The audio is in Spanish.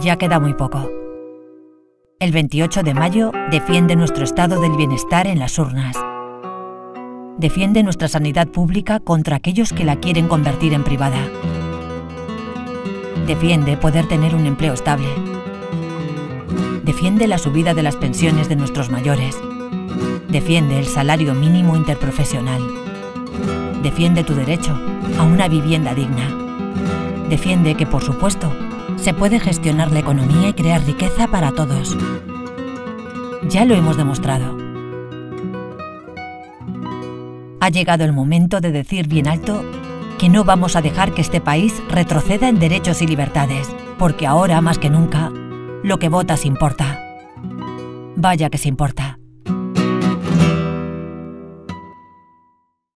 ya queda muy poco. El 28 de mayo defiende nuestro estado del bienestar en las urnas. Defiende nuestra sanidad pública contra aquellos que la quieren convertir en privada. Defiende poder tener un empleo estable. Defiende la subida de las pensiones de nuestros mayores. Defiende el salario mínimo interprofesional. Defiende tu derecho a una vivienda digna. Defiende que, por supuesto, se puede gestionar la economía y crear riqueza para todos. Ya lo hemos demostrado. Ha llegado el momento de decir bien alto que no vamos a dejar que este país retroceda en derechos y libertades, porque ahora, más que nunca, lo que votas importa. Vaya que se importa.